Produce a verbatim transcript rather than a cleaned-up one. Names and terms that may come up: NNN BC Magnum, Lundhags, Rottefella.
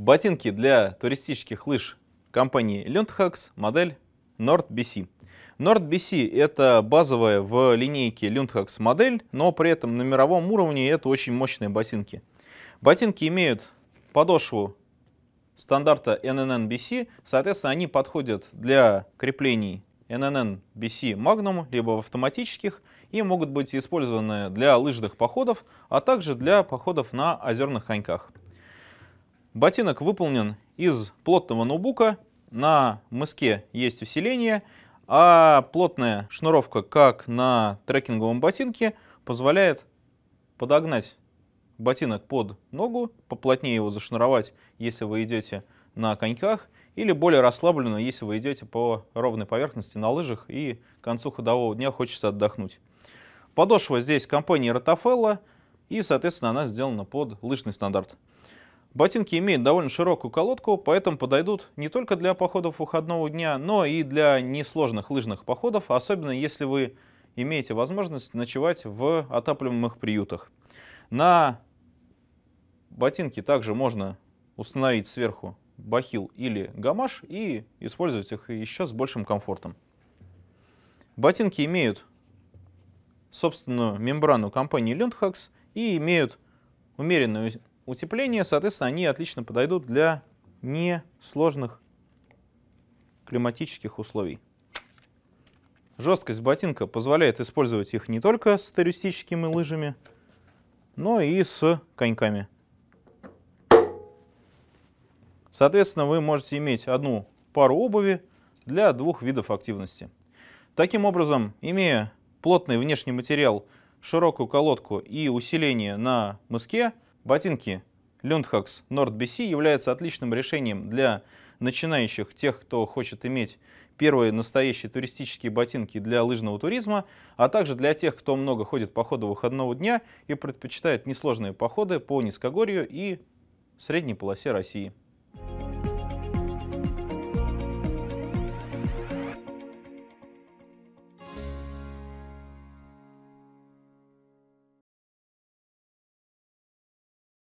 Ботинки для туристических лыж компании Lundhags, модель эн эн эн би си. эн эн эн би си — это базовая в линейке Lundhags модель, но при этом на мировом уровне это очень мощные ботинки. Ботинки имеют подошву стандарта эн эн эн би си, соответственно, они подходят для креплений эн эн эн би си Magnum, либо в автоматических, и могут быть использованы для лыжных походов, а также для походов на озерных коньках. Ботинок выполнен из плотного нубука, на мыске есть усиление, а плотная шнуровка, как на трекинговом ботинке, позволяет подогнать ботинок под ногу, поплотнее его зашнуровать, если вы идете на коньках, или более расслабленно, если вы идете по ровной поверхности на лыжах и к концу ходового дня хочется отдохнуть. Подошва здесь компании Rottefella, и, соответственно, она сделана под лыжный стандарт. Ботинки имеют довольно широкую колодку, поэтому подойдут не только для походов выходного дня, но и для несложных лыжных походов, особенно если вы имеете возможность ночевать в отапливаемых приютах. На ботинки также можно установить сверху бахил или гамаш и использовать их еще с большим комфортом. Ботинки имеют собственную мембрану компании Lundhags и имеют умеренное утепление, соответственно, они отлично подойдут для несложных климатических условий. Жесткость ботинка позволяет использовать их не только с туристическими лыжами, но и с коньками. Соответственно, вы можете иметь одну пару обуви для двух видов активности. Таким образом, имея плотный внешний материал, широкую колодку и усиление на мыске, ботинки Lundhags эн эн эн би си являются отличным решением для начинающих, тех, кто хочет иметь первые настоящие туристические ботинки для лыжного туризма, а также для тех, кто много ходит по ходу выходного дня и предпочитает несложные походы по низкогорью и средней полосе России.